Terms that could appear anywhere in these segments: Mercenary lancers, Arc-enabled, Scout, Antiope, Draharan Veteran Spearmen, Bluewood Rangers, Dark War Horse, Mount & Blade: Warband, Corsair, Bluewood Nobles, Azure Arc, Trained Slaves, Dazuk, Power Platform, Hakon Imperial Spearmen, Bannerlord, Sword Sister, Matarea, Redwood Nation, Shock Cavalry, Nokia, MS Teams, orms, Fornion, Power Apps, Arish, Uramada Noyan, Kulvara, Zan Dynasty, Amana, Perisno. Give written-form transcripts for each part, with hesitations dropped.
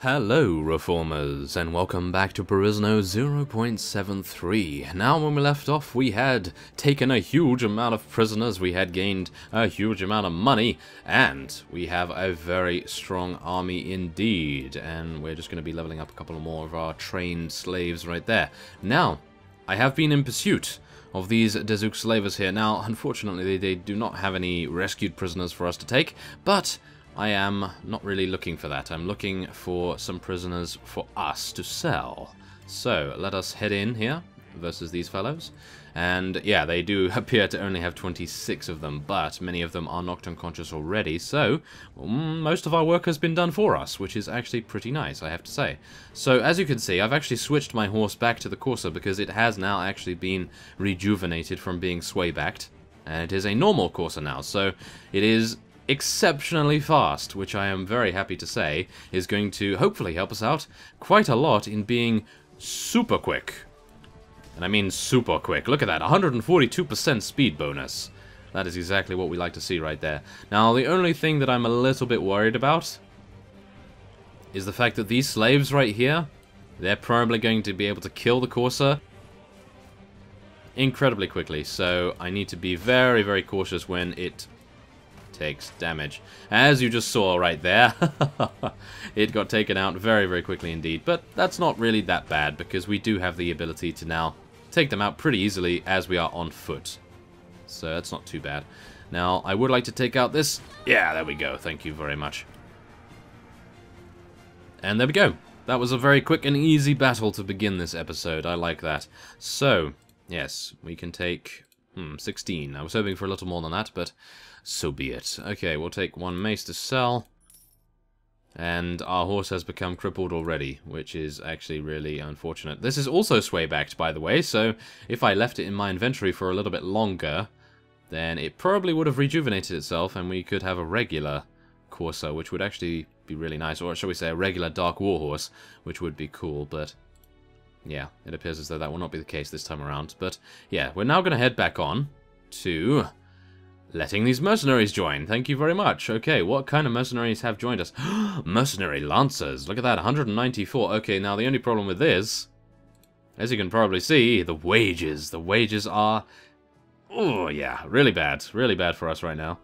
Hello Reformers, and welcome back to Perisno 0.73. Now when we left off, we had taken a huge amount of prisoners, we had gained a huge amount of money, and we have a very strong army indeed. And we're just going to be leveling up a couple more of our trained slaves right there. Now, I have been in pursuit of these Dazuk slavers here. Now, unfortunately, they do not have any rescued prisoners for us to take, but I am not really looking for that. I'm looking for some prisoners for us to sell. So let us head in here versus these fellows. And yeah, they do appear to only have 26 of them, but many of them are knocked unconscious already. So most of our work has been done for us, which is actually pretty nice, I have to say. So as you can see, I've actually switched my horse back to the Corsair because it has now actually been rejuvenated from being sway-backed. And it is a normal Corsair now, so it is exceptionally fast, which I am very happy to say is going to hopefully help us out quite a lot in being super quick. And I mean super quick. Look at that, 142% speed bonus. That is exactly what we like to see right there. Now, the only thing that I'm a little bit worried about is the fact that these slaves right here, they're probably going to be able to kill the Corsair incredibly quickly, so I need to be very, very cautious when it takes damage. As you just saw right there, it got taken out very, very quickly indeed. But that's not really that bad because we do have the ability to now take them out pretty easily as we are on foot. So that's not too bad. Now, I would like to take out this. Yeah, there we go. Thank you very much. And there we go. That was a very quick and easy battle to begin this episode. I like that. So, yes, we can take 16. I was hoping for a little more than that, but so be it. Okay, we'll take one mace to sell. And our horse has become crippled already, which is actually really unfortunate. This is also sway-backed, by the way, so if I left it in my inventory for a little bit longer, then it probably would have rejuvenated itself, and we could have a regular Corsair, which would actually be really nice. Or shall we say a regular Dark War Horse, which would be cool, but yeah, it appears as though that will not be the case this time around. But yeah, we're now going to head back on to letting these mercenaries join. Thank you very much. Okay, what kind of mercenaries have joined us? Mercenary lancers. Look at that, 194. Okay, now the only problem with this, as you can probably see, the wages. The wages are, oh yeah, really bad. Really bad for us right now.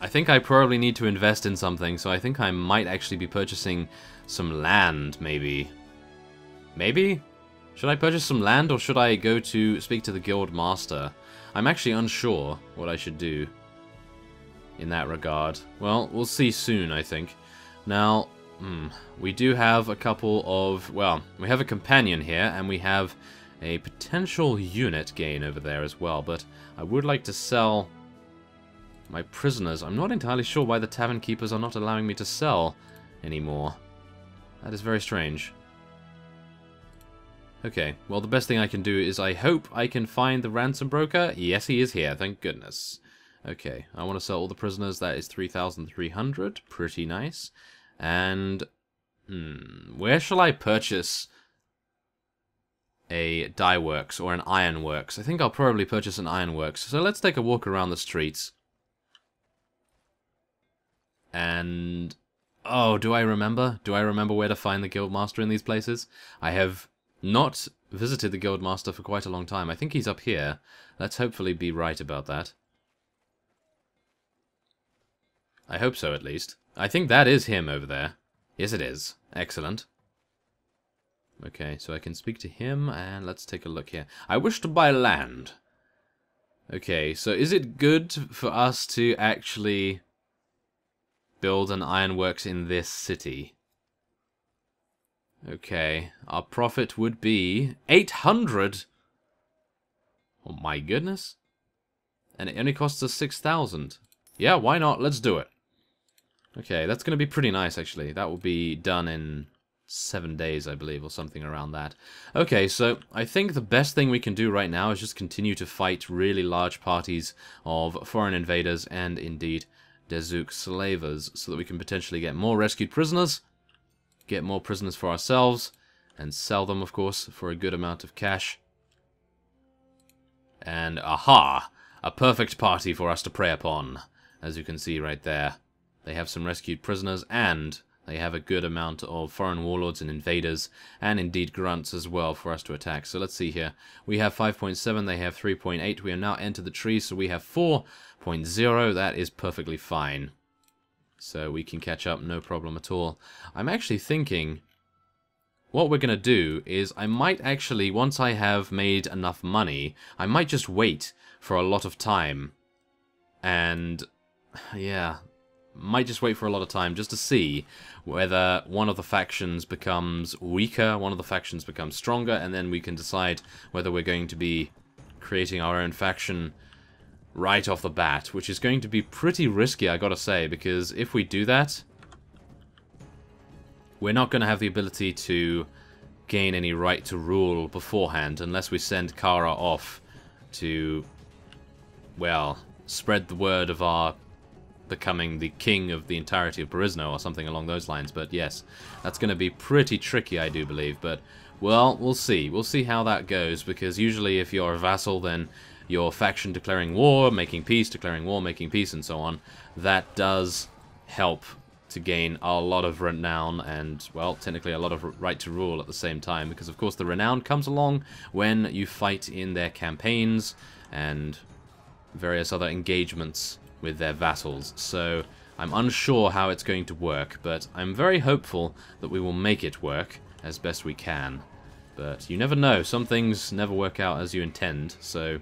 I think I probably need to invest in something, so I think I might actually be purchasing some land, maybe. Maybe? Should I purchase some land, or should I go to speak to the guild master? I'm actually unsure what I should do in that regard. Well, we'll see soon, I think. Now, we do have a couple of, well, we have a companion here, and we have a potential unit gain over there as well, but I would like to sell my prisoners. I'm not entirely sure why the tavern keepers are not allowing me to sell anymore. That is very strange. Okay, well, the best thing I can do is I hope I can find the ransom broker. Yes, he is here, thank goodness. Okay, I want to sell all the prisoners. That is 3,300. Pretty nice. And where shall I purchase a dye works or an iron works? I think I'll probably purchase an iron works. So let's take a walk around the streets. And oh, do I remember? Do I remember where to find the guildmaster in these places? I have not visited the guildmaster for quite a long time. I think he's up here. Let's hopefully be right about that. I hope so, at least. I think that is him over there. Yes, it is. Excellent. Okay, so I can speak to him, and let's take a look here. I wish to buy land. Okay, so is it good for us to actually build an ironworks in this city? Okay, our profit would be 800. Oh my goodness. And it only costs us 6,000. Yeah, why not? Let's do it. Okay, that's going to be pretty nice, actually. That will be done in 7 days, I believe, or something around that. Okay, so I think the best thing we can do right now is just continue to fight really large parties of foreign invaders and, indeed, Dazuk slavers, so that we can potentially get more rescued prisoners, get more prisoners for ourselves, and sell them, of course, for a good amount of cash. And aha! A perfect party for us to prey upon, as you can see right there. They have some rescued prisoners and They have a good amount of foreign warlords and invaders, and indeed grunts as well for us to attack. So let's see here. We have 5.7, they have 3.8. We have now entered the tree, so we have 4.0. That is perfectly fine. So we can catch up, no problem at all. I'm actually thinking what we're going to do is I might actually, once I have made enough money, I might just wait for a lot of time. And, yeah, might just wait for a lot of time just to see whether one of the factions becomes weaker, one of the factions becomes stronger, and then we can decide whether we're going to be creating our own faction right off the bat, which is going to be pretty risky, I gotta say, because if we do that, we're not going to have the ability to gain any right to rule beforehand unless we send Kara off to, well, spread the word of our becoming the king of the entirety of Perisno or something along those lines. But yes, that's going to be pretty tricky, I do believe. But, well, we'll see. We'll see how that goes, because usually if you're a vassal, then your faction declaring war, making peace, declaring war, making peace, and so on, that does help to gain a lot of renown and, well, technically a lot of right to rule at the same time, because, of course, the renown comes along when you fight in their campaigns and various other engagements with their vassals. So I'm unsure how it's going to work, but I'm very hopeful that we will make it work as best we can. But you never know. Some things never work out as you intend, so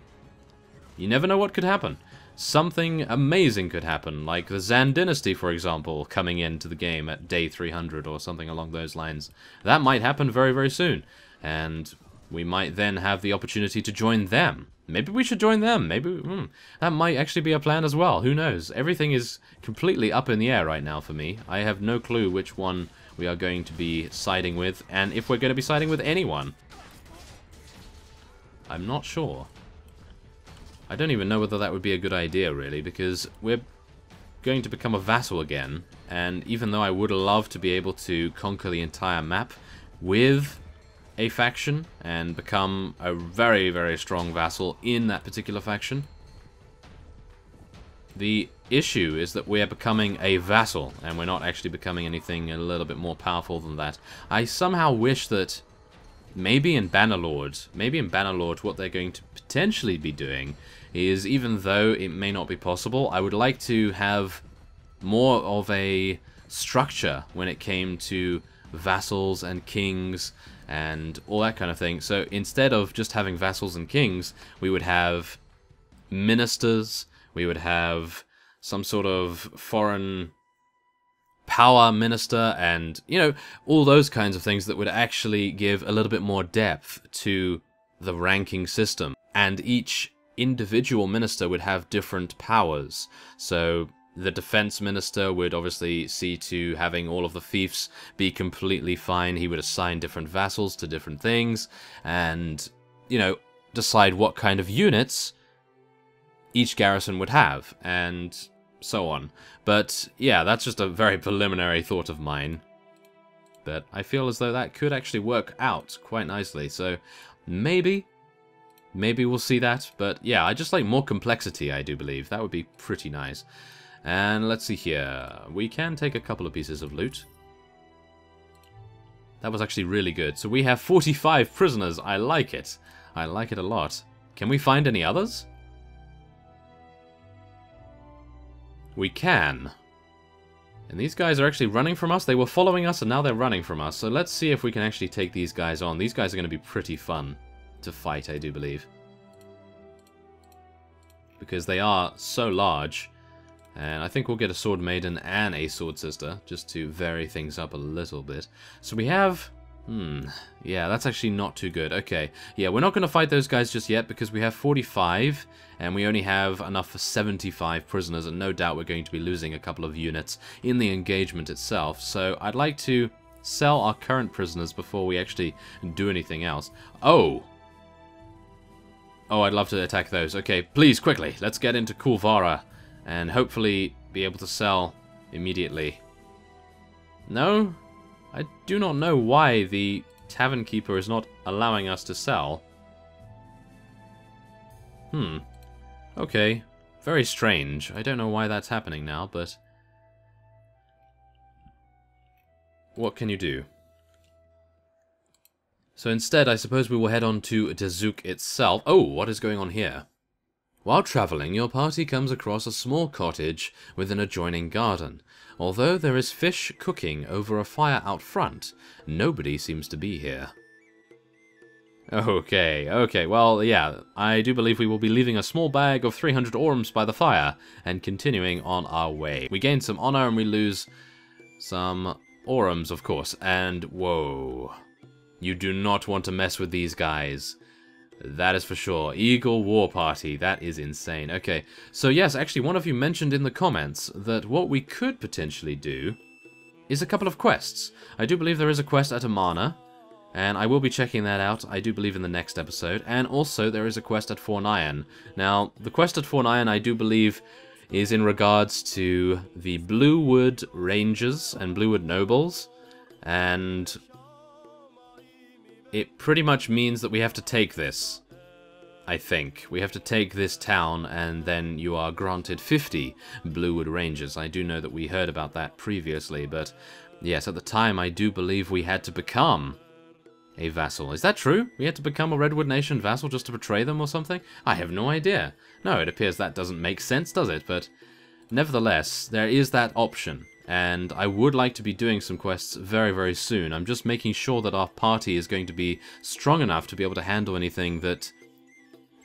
you never know what could happen. Something amazing could happen, like the Zan Dynasty, for example, coming into the game at day 300 or something along those lines. That might happen very, very soon, and we might then have the opportunity to join them. Maybe we should join them. Maybe that might actually be a plan as well. Who knows? Everything is completely up in the air right now for me. I have no clue which one we are going to be siding with, and if we're going to be siding with anyone. I'm not sure. I don't even know whether that would be a good idea, really, because we're going to become a vassal again, and even though I would love to be able to conquer the entire map with a faction and become a very, very strong vassal in that particular faction, the issue is that we're becoming a vassal and we're not actually becoming anything a little bit more powerful than that. I somehow wish that maybe in Bannerlord what they're going to potentially be doing is, even though it may not be possible, I would like to have more of a structure when it came to vassals and kings and all that kind of thing. So instead of just having vassals and kings, we would have ministers, we would have some sort of foreign power minister, and, you know, all those kinds of things that would actually give a little bit more depth to the ranking system. And each individual minister would have different powers. So the defense minister would obviously see to having all of the fiefs be completely fine. He would assign different vassals to different things and, you know, decide what kind of units each garrison would have and so on. But, yeah, that's just a very preliminary thought of mine. But I feel as though that could actually work out quite nicely. So maybe we'll see that. But, yeah, I just like more complexity, I do believe. That would be pretty nice. And let's see here. We can take a couple of pieces of loot. That was actually really good. So we have 45 prisoners. I like it. I like it a lot. Can we find any others? We can. And these guys are actually running from us. They were following us and now they're running from us. So let's see if we can actually take these guys on. These guys are going to be pretty fun to fight, I do believe. Because they are so large. And I think we'll get a Sword Maiden and a Sword Sister, just to vary things up a little bit. So we have... yeah, that's actually not too good. Okay, yeah, we're not going to fight those guys just yet, because we have 45, and we only have enough for 75 prisoners, and no doubt we're going to be losing a couple of units in the engagement itself. So I'd like to sell our current prisoners before we actually do anything else. Oh! Oh, I'd love to attack those. Okay, please, quickly, let's get into Kulvara. And hopefully be able to sell immediately. No? I do not know why the tavern keeper is not allowing us to sell. Okay. Very strange. I don't know why that's happening now, but... what can you do? So instead, I suppose we will head on to Dazuk itself. Oh, what is going on here? While travelling, your party comes across a small cottage with an adjoining garden. Although there is fish cooking over a fire out front, nobody seems to be here. Okay, okay, well, yeah, I do believe we will be leaving a small bag of 300 orms by the fire and continuing on our way. We gain some honor and we lose some orms, of course, and whoa. You do not want to mess with these guys. That is for sure. Eagle War Party, that is insane. Okay, so yes, actually one of you mentioned in the comments that what we could potentially do is a couple of quests. I do believe there is a quest at Amana, and I will be checking that out, I do believe, in the next episode. And also there is a quest at Fornion. Now, the quest at Fornion, I do believe, is in regards to the Bluewood Rangers and Bluewood Nobles, and it pretty much means that we have to take this, I think. We have to take this town, and then you are granted 50 Bluewood Rangers. I do know that we heard about that previously, but yes, at the time I do believe we had to become a vassal. Is that true? We had to become a Redwood Nation vassal just to betray them or something? I have no idea. No, it appears that doesn't make sense, does it? But nevertheless, there is that option. And I would like to be doing some quests very, very soon. I'm just making sure that our party is going to be strong enough to be able to handle anything that...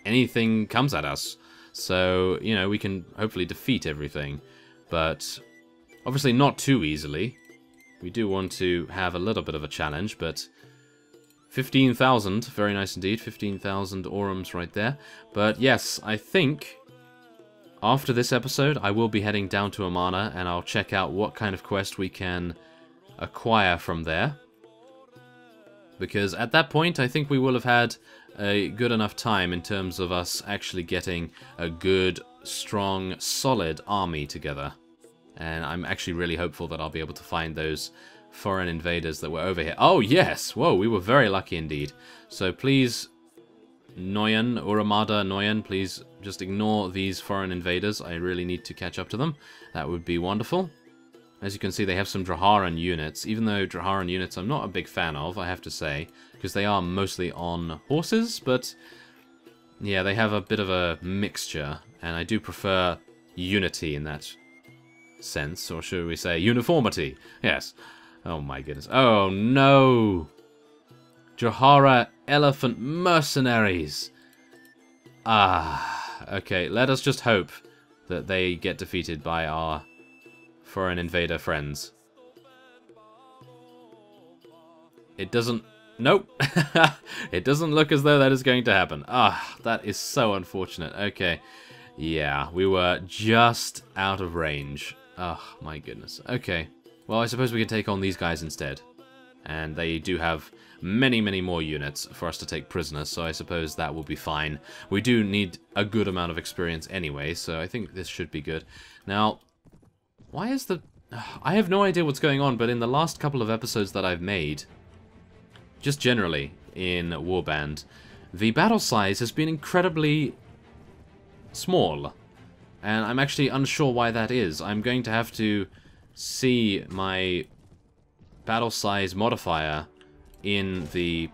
anything comes at us. So, you know, we can hopefully defeat everything. But obviously not too easily. We do want to have a little bit of a challenge, but... 15,000, very nice indeed, 15,000 orums right there. But yes, I think after this episode I will be heading down to Amana and I'll check out what kind of quest we can acquire from there. Because at that point I think we will have had a good enough time in terms of us actually getting a good, strong, solid army together. And I'm actually really hopeful that I'll be able to find those foreign invaders that were over here. Oh yes! Whoa, we were very lucky indeed. So please, Noyan, Uramada Noyan, please just ignore these foreign invaders. I really need to catch up to them. That would be wonderful. As you can see, they have some Draharan units, even though Draharan units I'm not a big fan of, I have to say, because they are mostly on horses, but yeah, they have a bit of a mixture, and I do prefer unity in that sense, or should we say uniformity? Yes. Oh my goodness. Oh no! Drahara elephant mercenaries! Ah, okay, let us just hope that they get defeated by our foreign invader friends. It doesn't... nope! It doesn't look as though that is going to happen. Ah, that is so unfortunate. Okay, yeah, we were just out of range. Ah, my goodness. Okay. Well, I suppose we can take on these guys instead. And they do have many, many more units for us to take prisoners, so I suppose that will be fine. We do need a good amount of experience anyway, so I think this should be good. Now, why is the... I have no idea what's going on, but in the last couple of episodes that I've made, just generally in Warband, the battle size has been incredibly small. And I'm actually unsure why that is. I'm going to have to see my battle size modifier in the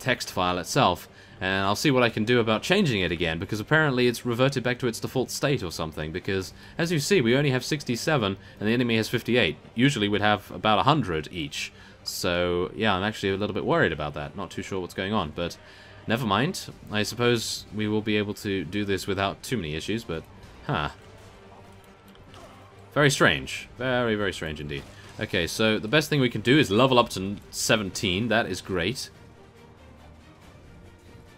text file itself, and I'll see what I can do about changing it again, because apparently it's reverted back to its default state or something, because as you see we only have 67 and the enemy has 58. Usually we'd have about 100 each. So yeah, I'm actually a little bit worried about that. Not too sure what's going on, but never mind. I suppose we will be able to do this without too many issues, but huh. Very strange. Very, very strange indeed. Okay, so the best thing we can do is level up to 17. That is great.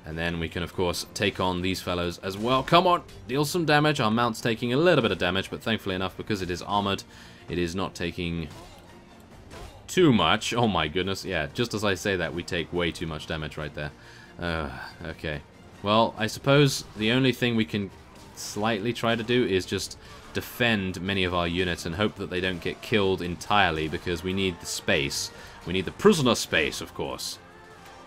And then we can, of course, take on these fellows as well. Come on! Deal some damage. Our mount's taking a little bit of damage, but thankfully enough, because it is armored, it is not taking too much. Oh my goodness. Yeah, just as I say that, we take way too much damage right there. Okay. Well, I suppose the only thing we can slightly try to do is just defend many of our units and hope that they don't get killed entirely, because we need the space. We need the prisoner space, of course.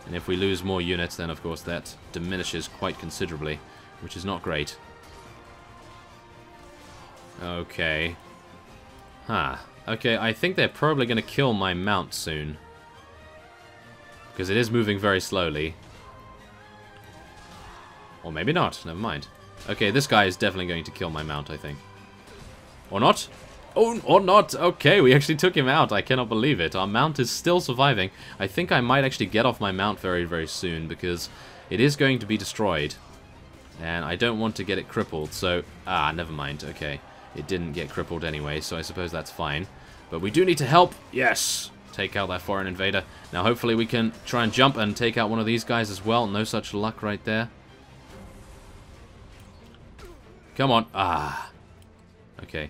And if we lose more units, then of course that diminishes quite considerably, which is not great. Okay. Ha. Huh. Okay, I think they're probably going to kill my mount soon. Because it is moving very slowly. Or maybe not, never mind. Okay, this guy is definitely going to kill my mount, I think. Or not? Oh, or not! Okay, we actually took him out, I cannot believe it. Our mount is still surviving. I think I might actually get off my mount very, very soon, because it is going to be destroyed. And I don't want to get it crippled, so... Ah, never mind, okay. It didn't get crippled anyway, so I suppose that's fine. But we do need to help! Yes! Take out that foreign invader. Now hopefully we can try and jump and take out one of these guys as well. No such luck right there. Come on. Ah. Okay.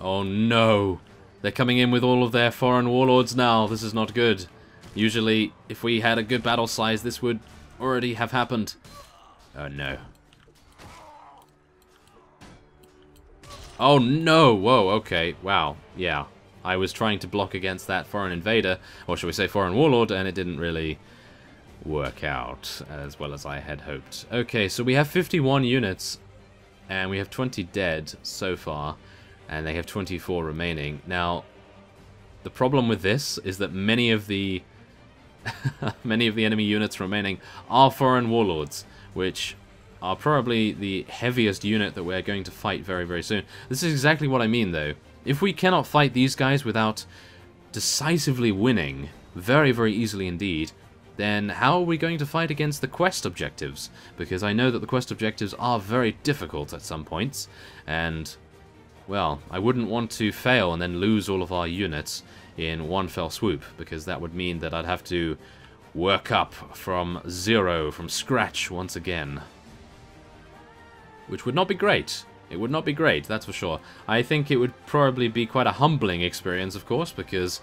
Oh no. They're coming in with all of their foreign warlords now. This is not good. Usually, if we had a good battle size, this would already have happened. Oh no. Oh no. Whoa, okay. Wow. Yeah. I was trying to block against that foreign invader, or should we say foreign warlord, and it didn't really work out as well as I had hoped. Okay, so we have 51 units, and we have 20 dead so far, and they have 24 remaining. Now, the problem with this is that many of the enemy units remaining are foreign warlords, which are probably the heaviest unit that we're going to fight very, very soon. This is exactly what I mean, though. If we cannot fight these guys without decisively winning, very, very easily indeed, then how are we going to fight against the quest objectives? Because I know that the quest objectives are very difficult at some points, and, well, I wouldn't want to fail and then lose all of our units in one fell swoop, because that would mean that I'd have to work up from zero, from scratch once again. Which would not be great. It would not be great, that's for sure. I think it would probably be quite a humbling experience, of course, because,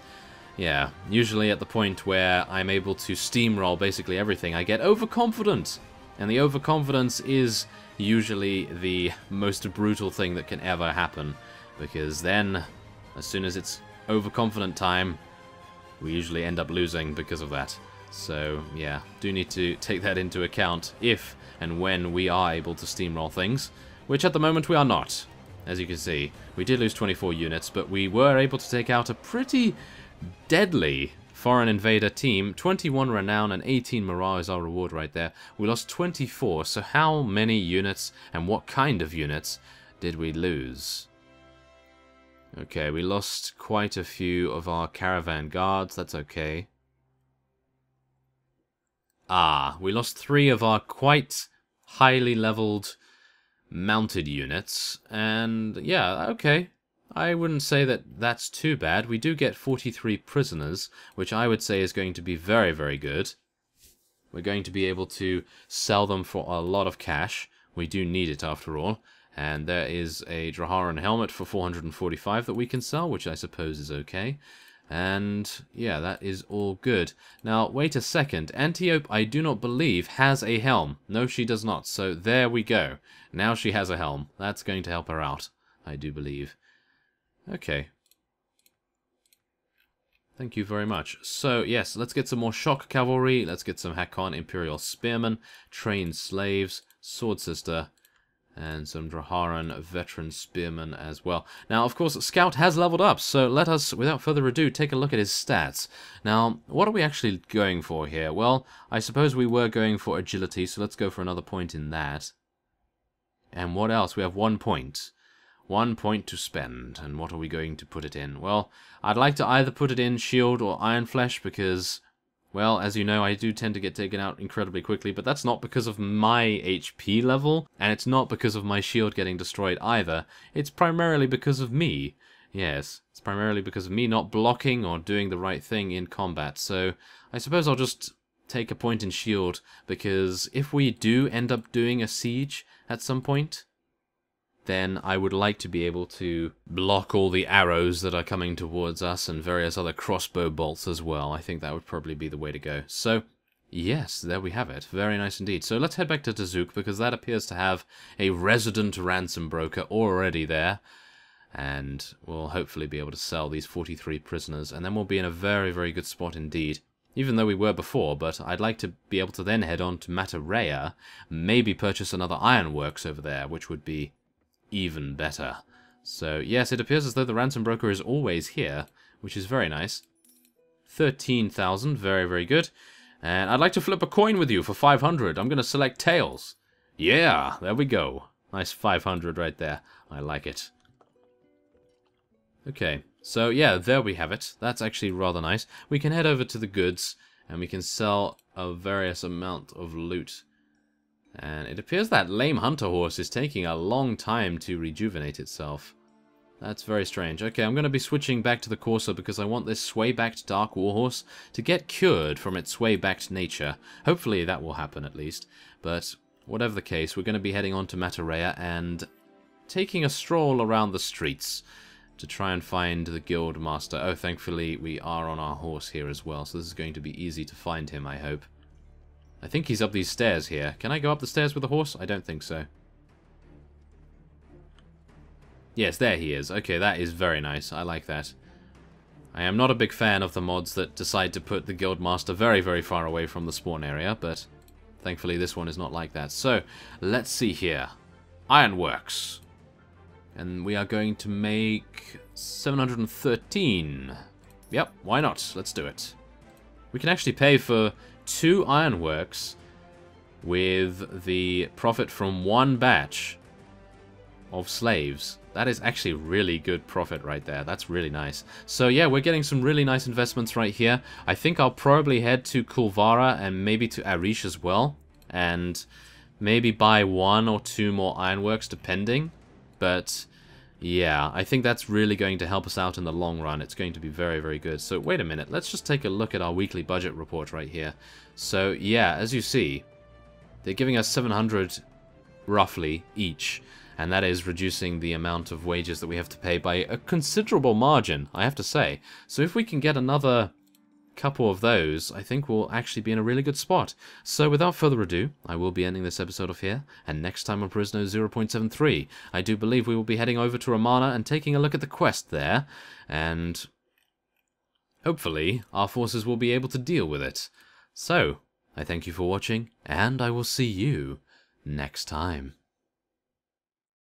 yeah, usually at the point where I'm able to steamroll basically everything, I get overconfident. And the overconfidence is usually the most brutal thing that can ever happen, because then, as soon as it's overconfident time, we usually end up losing because of that. So, yeah, do need to take that into account if and when we are able to steamroll things. Which at the moment we are not, as you can see. We did lose 24 units, but we were able to take out a pretty deadly foreign invader team. 21 renown and 18 morale is our reward right there. We lost 24, so how many units and what kind of units did we lose? Okay, we lost quite a few of our caravan guards, that's okay. Ah, we lost 3 of our quite highly leveled mounted units, and yeah, okay. I wouldn't say that that's too bad. We do get 43 prisoners, which I would say is going to be very, very good. We're going to be able to sell them for a lot of cash. We do need it after all. And there is a Draharan helmet for 445 that we can sell, which I suppose is okay. And yeah, that is all good. Now, wait a second. Antiope, I do not believe, has a helm. No, she does not. So there we go. Now she has a helm. That's going to help her out, I do believe. Okay. Thank you very much. So, yes, let's get some more Shock Cavalry. Let's get some Hakon Imperial Spearmen, Trained Slaves, Sword Sister, and some Draharan Veteran Spearmen as well. Now, of course, Scout has leveled up, so let us, without further ado, take a look at his stats. Now, what are we actually going for here? Well, I suppose we were going for agility, so let's go for another point in that. And what else? We have 1 point. 1 point to spend, and what are we going to put it in? Well, I'd like to either put it in Shield or Iron Flesh because... Well, as you know, I do tend to get taken out incredibly quickly, but that's not because of my HP level, and it's not because of my shield getting destroyed either. It's primarily because of me. Yes, it's primarily because of me not blocking or doing the right thing in combat, so I suppose I'll just take a point in shield, because if we do end up doing a siege at some point, then I would like to be able to block all the arrows that are coming towards us and various other crossbow bolts as well. I think that would probably be the way to go. So, yes, there we have it. Very nice indeed. So let's head back to Dazuk, because that appears to have a resident ransom broker already there. And we'll hopefully be able to sell these 43 prisoners, and then we'll be in a very, very good spot indeed. Even though we were before, but I'd like to be able to then head on to Matarea, maybe purchase another ironworks over there, which would be even better. So, yes, it appears as though the ransom broker is always here, which is very nice. 13,000, very, very good. And I'd like to flip a coin with you for 500. I'm going to select tails. Yeah, there we go. Nice 500 right there. I like it. Okay, so yeah, there we have it. That's actually rather nice. We can head over to the goods, and we can sell a various amount of loot. And it appears that lame hunter horse is taking a long time to rejuvenate itself. That's very strange. Okay, I'm going to be switching back to the Corsair because I want this sway-backed Dark War Horse to get cured from its sway-backed nature. Hopefully that will happen at least. But whatever the case, we're going to be heading on to Matarea and taking a stroll around the streets to try and find the guild master. Oh, thankfully we are on our horse here as well, so this is going to be easy to find him, I hope. I think he's up these stairs here. Can I go up the stairs with the horse? I don't think so. Yes, there he is. Okay, that is very nice. I like that. I am not a big fan of the mods that decide to put the guild master very, very far away from the spawn area, but thankfully this one is not like that. So, let's see here. Ironworks. And we are going to make 713. Yep, why not? Let's do it. We can actually pay for 2 ironworks with the profit from 1 batch of slaves. That is actually really good profit right there. That's really nice. So yeah, we're getting some really nice investments right here. I think I'll probably head to Kulvara and maybe to Arish as well. And maybe buy 1 or 2 more ironworks depending. But yeah, I think that's really going to help us out in the long run. It's going to be very, very good. So wait a minute. Let's just take a look at our weekly budget report right here. So yeah, as you see, they're giving us 700 roughly each. And that is reducing the amount of wages that we have to pay by a considerable margin, I have to say. So if we can get another couple of those, I think we'll actually be in a really good spot. So without further ado, I will be ending this episode off here, and next time on Perisno 0.73, I do believe we will be heading over to Amana and taking a look at the quest there, and hopefully our forces will be able to deal with it. So, I thank you for watching, and I will see you next time.